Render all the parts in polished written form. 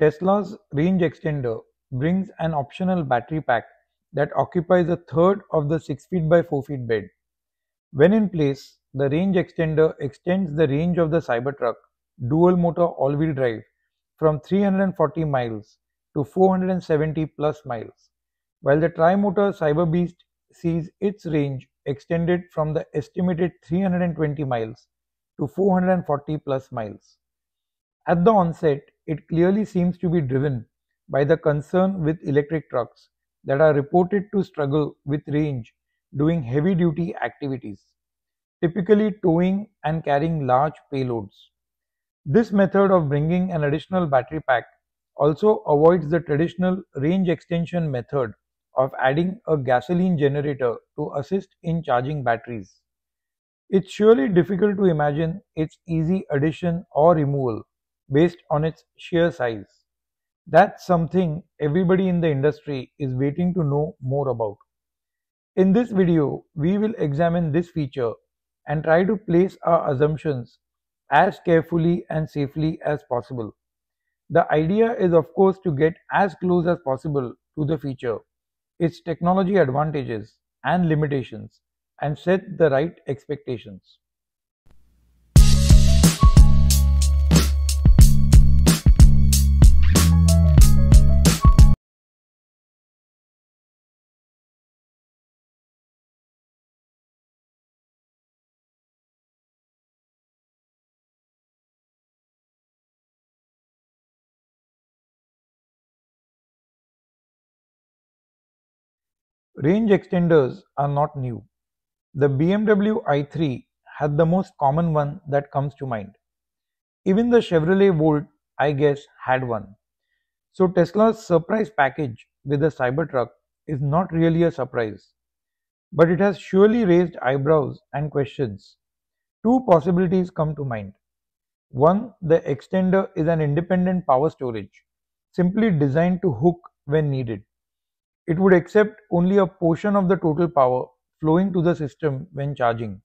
Tesla's range extender brings an optional battery pack that occupies a third of the 6 feet by 4 feet bed. When in place, the range extender extends the range of the Cybertruck dual motor all-wheel drive from 340 miles to 470 plus miles, while the tri-motor Cyberbeast sees its range extended from the estimated 320 miles to 440 plus miles. At the onset, it clearly seems to be driven by the concern with electric trucks that are reported to struggle with range doing heavy-duty activities, typically towing and carrying large payloads. This method of bringing an additional battery pack also avoids the traditional range extension method of adding a gasoline generator to assist in charging batteries. It's surely difficult to imagine its easy addition or removal based on its sheer size. That's something everybody in the industry is waiting to know more about. In this video, we will examine this feature and try to place our assumptions as carefully and safely as possible. The idea is, of course, to get as close as possible to the feature, its technology advantages and limitations, and set the right expectations. Range extenders are not new. The BMW i3 had the most common one that comes to mind. Even the Chevrolet Volt, I guess, had one. So Tesla's surprise package with the Cybertruck is not really a surprise. But it has surely raised eyebrows and questions. Two possibilities come to mind. One, the extender is an independent power storage, simply designed to hook when needed. It would accept only a portion of the total power flowing to the system when charging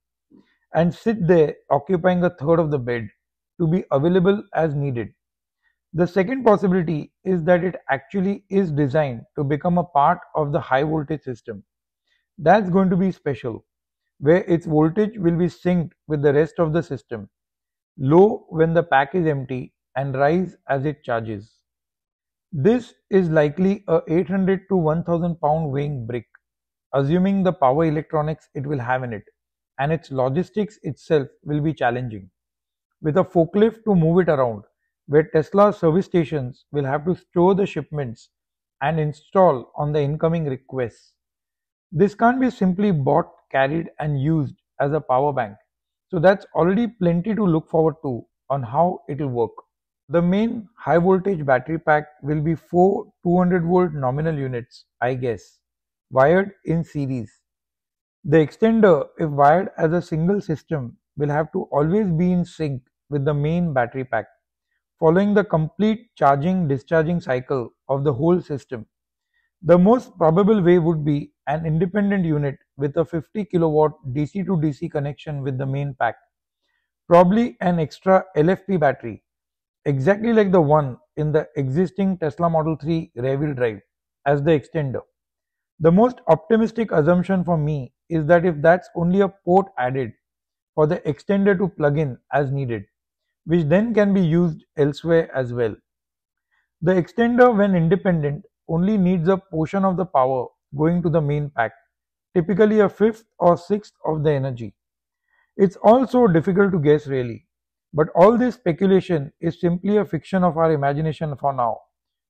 and sit there occupying a third of the bed to be available as needed. The second possibility is that it actually is designed to become a part of the high voltage system. That's going to be special, where its voltage will be synced with the rest of the system, low when the pack is empty and rise as it charges. This is likely a 800 to 1000 pound weighing brick, assuming the power electronics it will have in it, and its logistics itself will be challenging, with a forklift to move it around, where Tesla service stations will have to store the shipments and install on the incoming requests. This can't be simply bought, carried and used as a power bank, so that's already plenty to look forward to on how it will work. The main high voltage battery pack will be 4 200 volt nominal units, I guess, wired in series. The extender, if wired as a single system, will have to always be in sync with the main battery pack, following the complete charging discharging cycle of the whole system. The most probable way would be an independent unit with a 50 kilowatt DC to DC connection with the main pack, probably an extra LFP battery, exactly like the one in the existing Tesla Model 3 rear-wheel drive as the extender. The most optimistic assumption for me is that if that's only a port added for the extender to plug in as needed, which then can be used elsewhere as well. The extender, when independent, only needs a portion of the power going to the main pack, typically a fifth or sixth of the energy. It's also difficult to guess really. But all this speculation is simply a fiction of our imagination for now,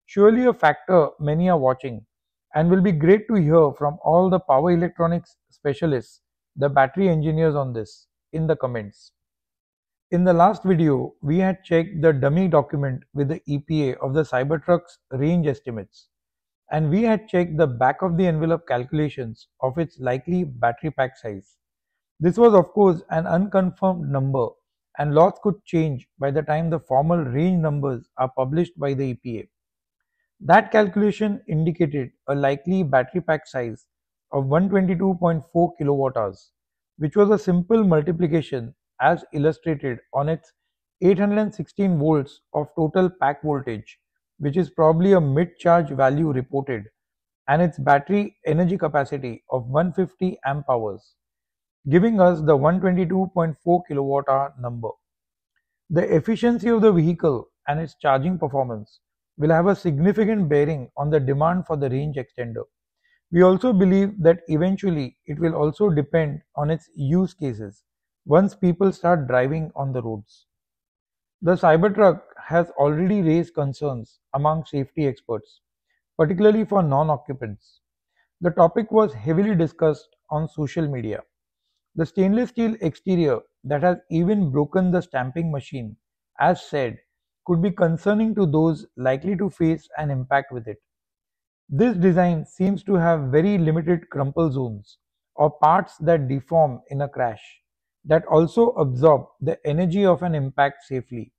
surely a factor many are watching, and will be great to hear from all the power electronics specialists, the battery engineers on this, in the comments. In the last video, we had checked the dummy document with the EPA of the Cybertruck's range estimates, and we had checked the back of the envelope calculations of its likely battery pack size. This was, of course, an unconfirmed number, and lots could change by the time the formal range numbers are published by the EPA. That calculation indicated a likely battery pack size of 122.4 kWh, which was a simple multiplication as illustrated on its 816 volts of total pack voltage which is probably a mid-charge value reported, and its battery energy capacity of 150 amp hours, giving us the 122.4 kWh number. The efficiency of the vehicle and its charging performance will have a significant bearing on the demand for the range extender. We also believe that eventually it will also depend on its use cases once people start driving on the roads. The Cybertruck has already raised concerns among safety experts, particularly for non-occupants. The topic was heavily discussed on social media. The stainless steel exterior that has even broken the stamping machine, as said, could be concerning to those likely to face an impact with it. This design seems to have very limited crumple zones or parts that deform in a crash that also absorb the energy of an impact safely.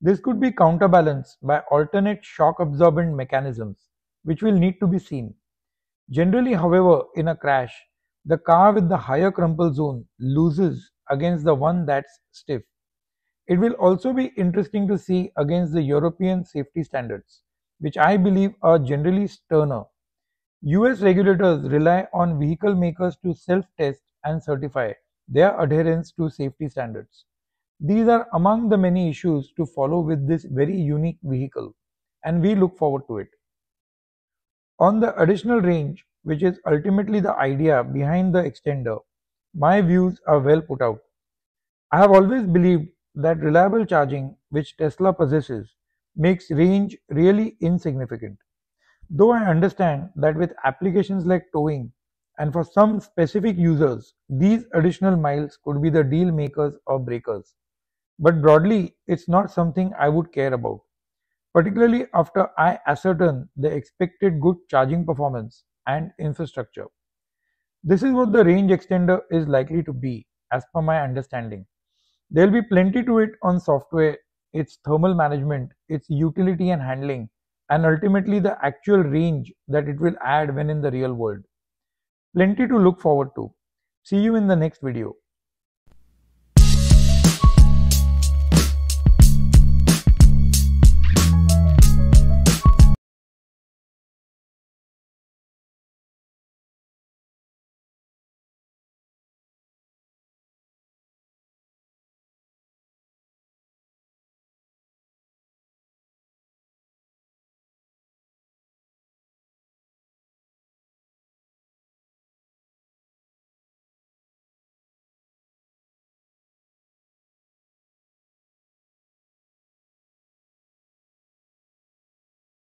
This could be counterbalanced by alternate shock absorbent mechanisms, which will need to be seen. Generally, however, in a crash, the car with the higher crumple zone loses against the one that's stiff. It will also be interesting to see against the European safety standards, which I believe are generally sterner. US regulators rely on vehicle makers to self-test and certify their adherence to safety standards. These are among the many issues to follow with this very unique vehicle, and we look forward to it. On the additional range, which is ultimately the idea behind the extender, my views are well put out. I have always believed that reliable charging, which Tesla possesses, makes range really insignificant. Though I understand that with applications like towing and for some specific users, these additional miles could be the deal makers or breakers. But broadly, it's not something I would care about, particularly after I ascertain the expected good charging performance and infrastructure. This is what the range extender is likely to be, as per my understanding. There will be plenty to it on software, its thermal management, its utility and handling, and ultimately the actual range that it will add when in the real world. Plenty to look forward to. See you in the next video.